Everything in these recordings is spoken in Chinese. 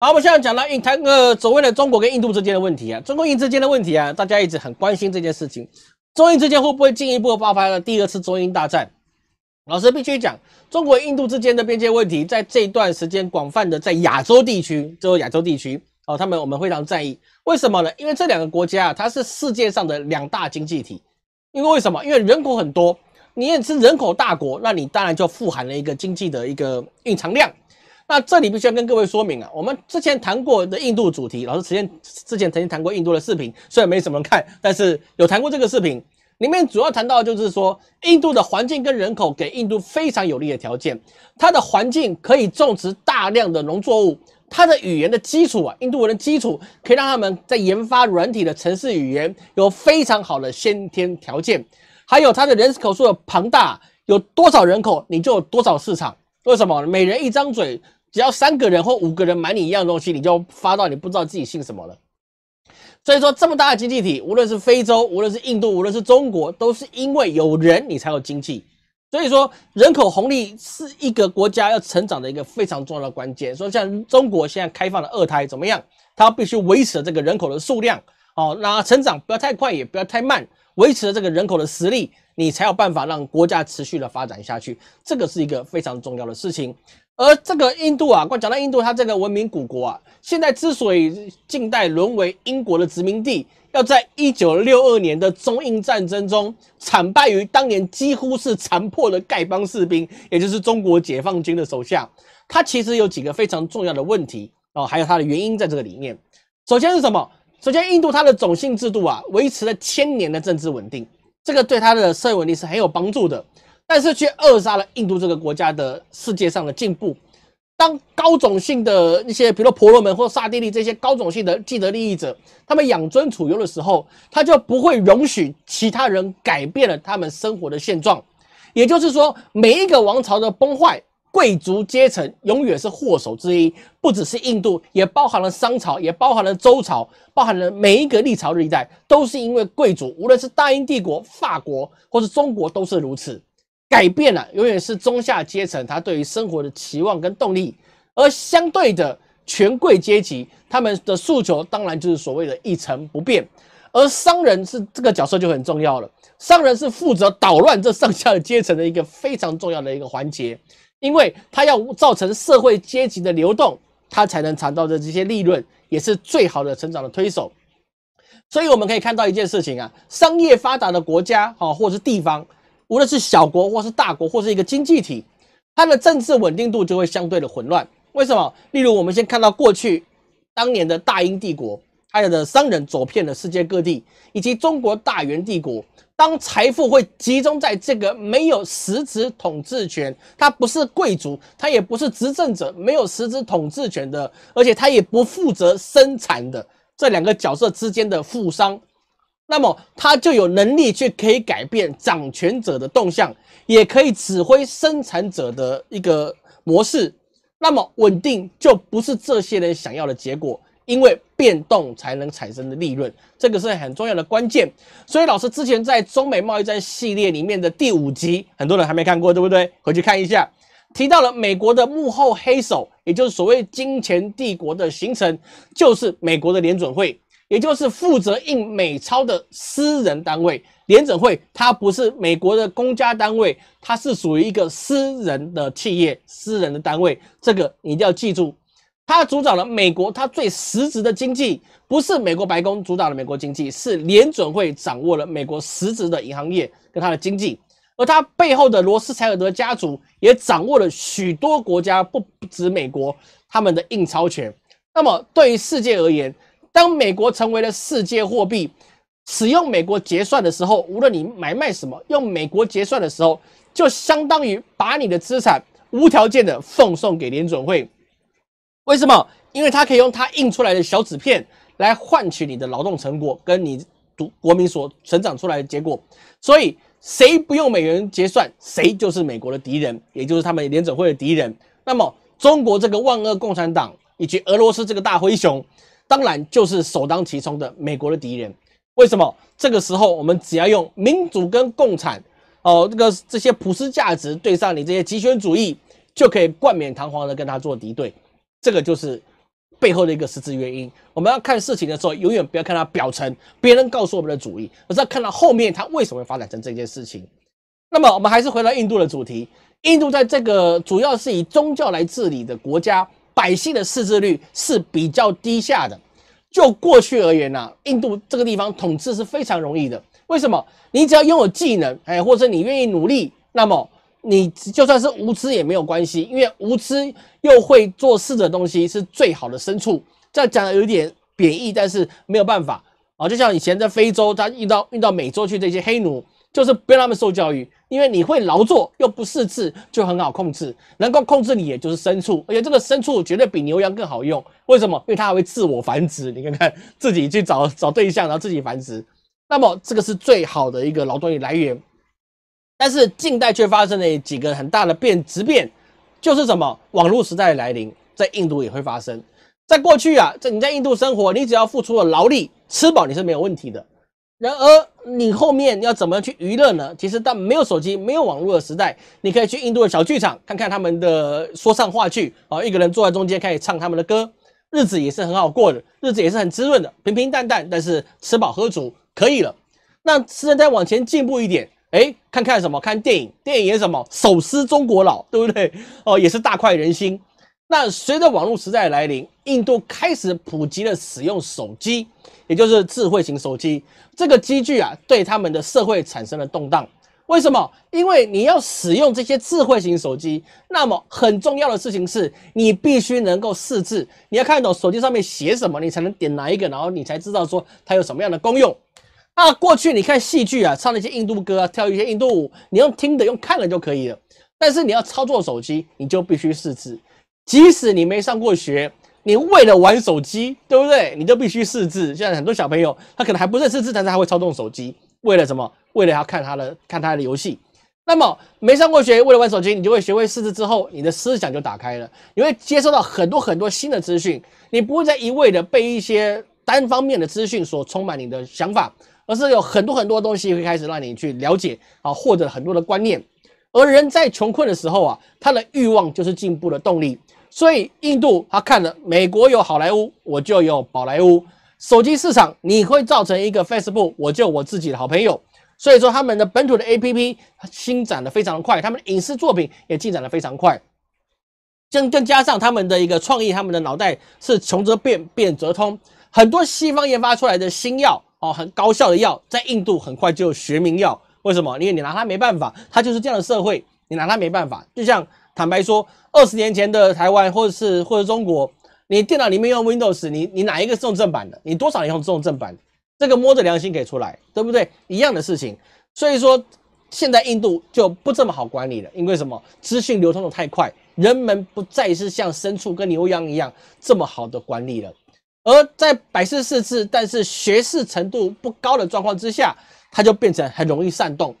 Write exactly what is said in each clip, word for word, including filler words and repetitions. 好，我们现在讲到印台呃所谓的中国跟印度之间的问题啊，中国印之间的问题啊，大家一直很关心这件事情。中印之间会不会进一步爆发了第二次中印大战？老师必须讲，中国印度之间的边界问题，在这一段时间广泛的在亚洲地区，只有亚洲地区哦，他们我们非常在意。为什么呢？因为这两个国家啊，它是世界上的两大经济体。因为为什么？因为人口很多，你也是人口大国，那你当然就富含了一个经济的一个蕴藏量。 那这里必须要跟各位说明啊，我们之前谈过的印度主题，老师之前之前曾经谈过印度的视频，虽然没什么人看，但是有谈过这个视频。里面主要谈到的就是说，印度的环境跟人口给印度非常有利的条件，它的环境可以种植大量的农作物，它的语言的基础啊，印度文的基础可以让他们在研发软体的程式语言有非常好的先天条件，还有它的人口数的庞大，有多少人口你就有多少市场。为什么？每人一张嘴。 只要三个人或五个人买你一样东西，你就发到你不知道自己姓什么了。所以说，这么大的经济体，无论是非洲，无论是印度，无论是中国，都是因为有人你才有经济。所以说，人口红利是一个国家要成长的一个非常重要的关键。所以像中国现在开放的二胎怎么样？它必须维持这个人口的数量，哦，那成长不要太快，也不要太慢，维持这个人口的实力，你才有办法让国家持续的发展下去。这个是一个非常重要的事情。 而这个印度啊，光讲到印度，它这个文明古国啊，现在之所以近代沦为英国的殖民地，要在一九六二年的中印战争中惨败于当年几乎是残破的丐帮士兵，也就是中国解放军的手下。它其实有几个非常重要的问题哦，还有它的原因在这个里面。首先是什么？首先，印度它的种姓制度啊，维持了千年的政治稳定，这个对它的社会稳定是很有帮助的。 但是却扼杀了印度这个国家的世界上的进步。当高种姓的一些，比如说婆罗门或刹帝利这些高种姓的既得利益者，他们养尊处优的时候，他就不会容许其他人改变了他们生活的现状。也就是说，每一个王朝的崩坏，贵族阶层永远是祸首之一。不只是印度，也包含了商朝，也包含了周朝，包含了每一个历朝历代，都是因为贵族，无论是大英帝国、法国或是中国，都是如此。 改变了，永远是中下阶层他对于生活的期望跟动力，而相对的权贵阶级，他们的诉求当然就是所谓的一成不变。而商人是这个角色就很重要了，商人是负责捣乱这上下阶层的一个非常重要的一个环节，因为他要造成社会阶级的流动，他才能尝到的这些利润，也是最好的成长的推手。所以我们可以看到一件事情啊，商业发达的国家啊，或是地方。 无论是小国或是大国，或是一个经济体，它的政治稳定度就会相对的混乱。为什么？例如我们先看到过去当年的大英帝国，它的商人走遍了世界各地，以及中国大元帝国。当财富会集中在这个没有实质统治权，它不是贵族，它也不是执政者，没有实质统治权的，而且它也不负责生产的这两个角色之间的富商。 那么他就有能力去可以改变掌权者的动向，也可以指挥生产者的一个模式。那么稳定就不是这些人想要的结果，因为变动才能产生的利润，这个是很重要的关键。所以老师之前在中美贸易战系列里面的第五集，很多人还没看过，对不对？回去看一下，提到了美国的幕后黑手，也就是所谓金钱帝国的形成，就是美国的联准会。 也就是负责印美钞的私人单位联准会，它不是美国的公家单位，它是属于一个私人的企业、私人的单位。这个你一定要记住，它主导了美国它最实质的经济，不是美国白宫主导了美国经济，是联准会掌握了美国实质的银行业跟它的经济。而它背后的罗斯柴尔德家族也掌握了许多国家，不止美国，他们的印钞权。那么对于世界而言， 当美国成为了世界货币，使用美国结算的时候，无论你买卖什么，用美国结算的时候，就相当于把你的资产无条件的奉送给联准会。为什么？因为它可以用它印出来的小纸片来换取你的劳动成果跟你国民所成长出来的结果。所以，谁不用美元结算，谁就是美国的敌人，也就是他们联准会的敌人。那么，中国这个万恶共产党以及俄罗斯这个大灰熊。 当然就是首当其冲的美国的敌人。为什么？这个时候我们只要用民主跟共产，哦，这个这些普世价值对上你这些极权主义，就可以冠冕堂皇的跟他做敌对。这个就是背后的一个实质原因。我们要看事情的时候，永远不要看它表层，别人告诉我们的主意，而是要看到后面它为什么会发展成这件事情。那么我们还是回到印度的主题，印度在这个主要是以宗教来治理的国家，百姓的识字率是比较低下的。就过去而言啊，印度这个地方统治是非常容易的。为什么？你只要拥有技能，哎，或者你愿意努力，那么你就算是无知也没有关系，因为无知又会做事的东西是最好的牲畜。这样讲的有点贬义，但是没有办法啊。就像以前在非洲，他遇到遇到美洲去这些黑奴，就是不让他们受教育，因为你会劳作又不识字，就很好控制。能够控制你也就是牲畜，而且这个牲畜绝对比牛羊更好用。为什么？因为它还会自我繁殖。你看看自己去找找对象，然后自己繁殖。那么这个是最好的一个劳动力来源。但是近代却发生了几个很大的变质变，就是什么网络时代的来临，在印度也会发生。在过去啊，在你在印度生活，你只要付出了劳力，吃饱你是没有问题的。然而你后面要怎么去娱乐呢？其实到没有手机、没有网络的时代，你可以去印度的小剧场看看他们的说唱话剧啊，一个人坐在中间开始唱他们的歌，日子也是很好过的，日子也是很滋润的，平平淡淡，但是吃饱喝足可以了。那现在往前进步一点。哎，看看什么？看电影，电影也什么？手撕中国佬，对不对？哦，也是大快人心。那随着网络时代的来临，印度开始普及了使用手机，也就是智慧型手机。这个机具啊，对他们的社会产生了动荡。为什么？因为你要使用这些智慧型手机，那么很重要的事情是你必须能够识字，你要看懂手机上面写什么，你才能点哪一个，然后你才知道说它有什么样的功用。那、啊、过去你看戏剧啊，唱那些印度歌啊，跳一些印度舞，你用听的、用看的就可以了。但是你要操作手机，你就必须识字。即使你没上过学，你为了玩手机，对不对？你就必须识字。现在很多小朋友他可能还不认识字，但是他会操纵手机，为了什么？为了要看他的看他的游戏。那么没上过学，为了玩手机，你就会学会识字之后，你的思想就打开了，你会接收到很多很多新的资讯，你不会再一味的被一些单方面的资讯所充满你的想法。而是有很多很多东西会开始让你去了解啊，获得很多的观念。而人在穷困的时候啊，他的欲望就是进步的动力。所以印度他看了美国有好莱坞，我就有宝莱坞。手机市场你会造成一个 Facebook， 我就我自己的好朋友。所以说他们的本土的 A P P 新展得非常快，他们的影视作品也进展得非常快。更更加上他们的一个创意，他们的脑袋是穷则变，变则通。很多西方研发出来的新药。哦，很高效的药，在印度很快就学名药。为什么？因为你拿它没办法，它就是这样的社会，你拿它没办法。就像坦白说，二十年前的台湾，或者是或者中国，你电脑里面用 Windows， 你你哪一个是用正版的？你多少人用用正版？这个摸着良心给出来，对不对？一样的事情。所以说，现在印度就不这么好管理了，因为什么？资讯流通的太快，人们不再是像牲畜跟牛羊一样这么好的管理了。而在百事识字，但是学识程度不高的状况之下，它就变成很容易煽动。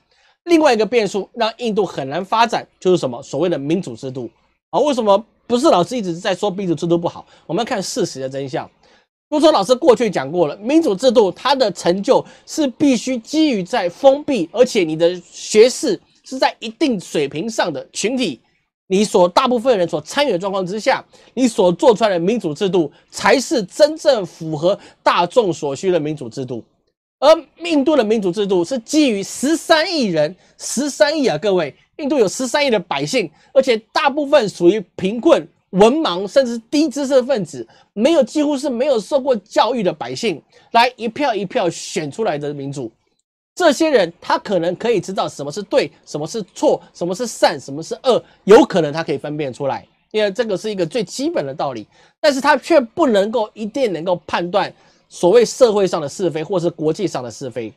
另外一个变数让印度很难发展，就是什么所谓的民主制度啊？为什么不是老师一直在说民主制度不好？我们要看事实的真相。如说老师过去讲过了，民主制度它的成就是必须基于在封闭，而且你的学识是在一定水平上的群体。你所大部分人所参与的状况之下，你所做出来的民主制度才是真正符合大众所需的民主制度。而印度的民主制度是基于十三亿人 ,十三亿啊各位，印度有十三亿的百姓，而且大部分属于贫困、文盲甚至低知识分子，没有几乎是没有受过教育的百姓来一票一票选出来的民主。这些人他可能可以知道什么是对，什么是错，什么是善，什么是恶，有可能他可以分辨出来，因为这个是一个最基本的道理。但是他却不能够一定能够判断所谓社会上的是非，或是国际上的是非。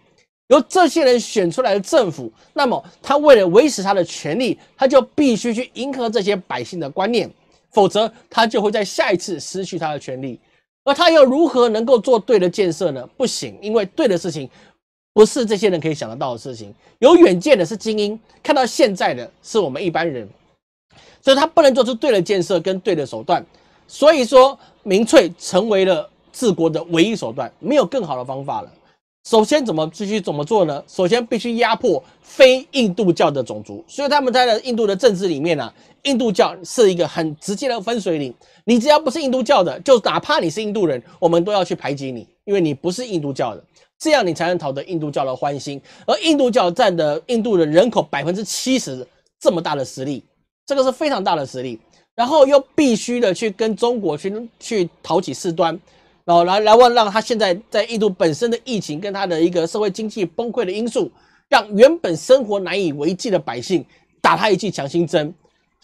由这些人选出来的政府，那么他为了维持他的权利，他就必须去迎合这些百姓的观念，否则他就会在下一次失去他的权利。而他又如何能够做对的建设呢？不行，因为对的事情不是这些人可以想得到的事情。有远见的是精英，看到现在的是我们一般人，所以他不能做出对的建设跟对的手段。所以说民粹成为了治国的唯一手段，没有更好的方法了。首先怎么必须怎么做呢？首先必须压迫非印度教的种族，所以他们在印度的政治里面呢、啊，印度教是一个很直接的分水岭。你只要不是印度教的，就哪怕你是印度人，我们都要去排挤你，因为你不是印度教的，这样你才能讨得印度教的欢心。而印度教占的印度的人口 百分之七十 这么大的实力，这个是非常大的实力。然后又必须的去跟中国去去讨起事端。 然后来来问，让他现在在印度本身的疫情跟他的一个社会经济崩溃的因素，让原本生活难以为继的百姓打他一剂强心针，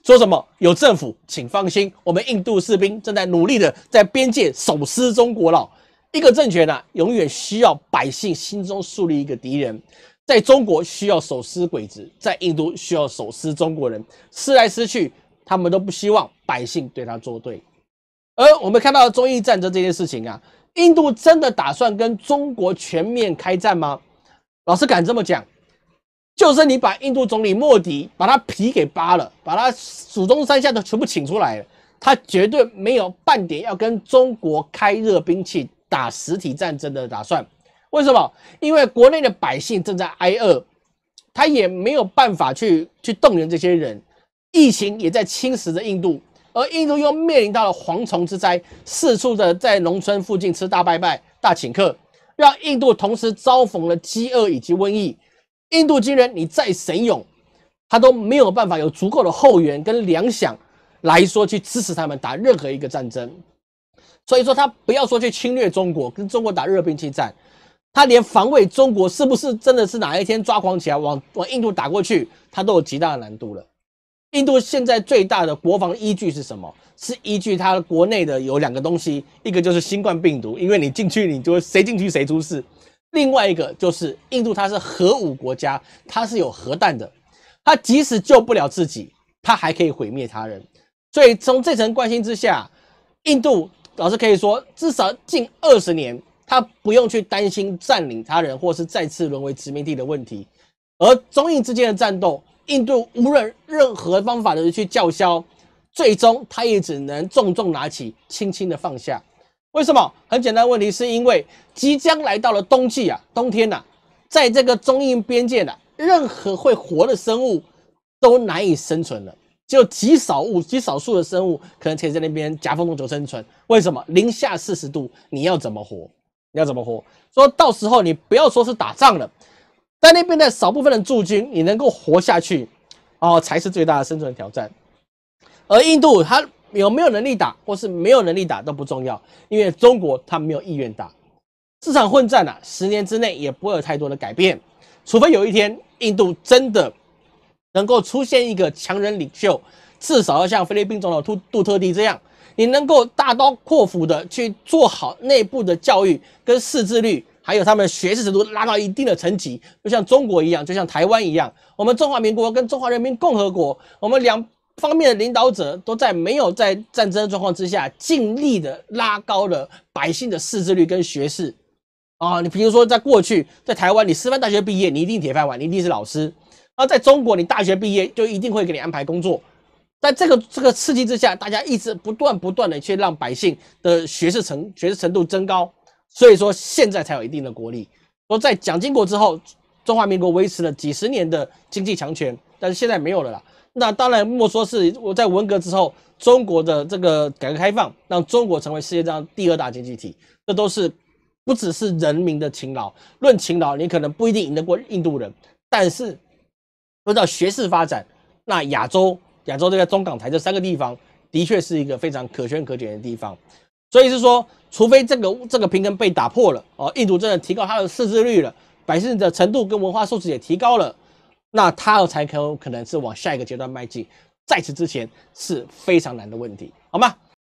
说什么有政府，请放心，我们印度士兵正在努力的在边界手撕中国佬。一个政权啊，永远需要百姓心中树立一个敌人，在中国需要手撕鬼子，在印度需要手撕中国人，撕来撕去，他们都不希望百姓对他作对。 而我们看到中印战争这件事情啊，印度真的打算跟中国全面开战吗？老师敢这么讲，就是你把印度总理莫迪把他皮给扒了，把他祖宗三代的全部请出来了，他绝对没有半点要跟中国开热兵器、打实体战争的打算。为什么？因为国内的百姓正在挨饿，他也没有办法去去动员这些人，疫情也在侵蚀着印度。 而印度又面临到了蝗虫之灾，四处的在农村附近吃大拜拜、大请客，让印度同时遭逢了饥饿以及瘟疫。印度军人你再神勇，他都没有办法有足够的后援跟粮饷来说去支持他们打任何一个战争。所以说他不要说去侵略中国，跟中国打热兵器战，他连防卫中国是不是真的是哪一天抓狂起来往往印度打过去，他都有极大的难度了。 印度现在最大的国防依据是什么？是依据它国内的有两个东西，一个就是新冠病毒，因为你进去你就谁进去谁出事；另外一个就是印度它是核武国家，它是有核弹的，它即使救不了自己，它还可以毁灭他人。所以从这层关心之下，印度老师可以说，至少近二十年，它不用去担心占领他人或是再次沦为殖民地的问题。而中印之间的战斗。 印度无论任何方法的去叫嚣，最终他也只能重重拿起，轻轻的放下。为什么？很简单的问题，是因为即将来到了冬季啊，冬天呐、啊，在这个中印边界呢、啊，任何会活的生物都难以生存了，只有极少物、极少数的生物可能可以在那边夹缝中求生存。为什么？零下四十度，你要怎么活？你要怎么活？说到时候你不要说是打仗了。 在那边的少部分的驻军，你能够活下去，哦，才是最大的生存挑战。而印度它有没有能力打，或是没有能力打都不重要，因为中国它没有意愿打。这场混战啊，十年之内也不会有太多的改变，除非有一天印度真的能够出现一个强人领袖，至少要像菲律宾总统杜杜特地这样，你能够大刀阔斧的去做好内部的教育跟识字率。 还有他们的学识程度拉到一定的层级，就像中国一样，就像台湾一样，我们中华民国跟中华人民共和国，我们两方面的领导者都在没有在战争状况之下，尽力的拉高了百姓的识字率跟学识。啊，你比如说在过去，在台湾，你师范大学毕业，你一定铁饭碗，你一定是老师；然后在中国，你大学毕业就一定会给你安排工作。在这个这个刺激之下，大家一直不断不断的去让百姓的学识程学识程度增高。 所以说，现在才有一定的国力。说在蒋经国之后，中华民国维持了几十年的经济强权，但是现在没有了啦。那当然，莫说是我在文革之后，中国的这个改革开放，让中国成为世界上第二大经济体，这都是不只是人民的勤劳。论勤劳，你可能不一定赢得过印度人，但是论到学识发展，那亚洲、亚洲这个中港台这三个地方，的确是一个非常可圈可点的地方。 所以是说，除非这个这个平衡被打破了哦，印度真的提高它的识字率了，百姓的程度跟文化素质也提高了，那它才可可能是往下一个阶段迈进。在此之前是非常难的问题，好吗？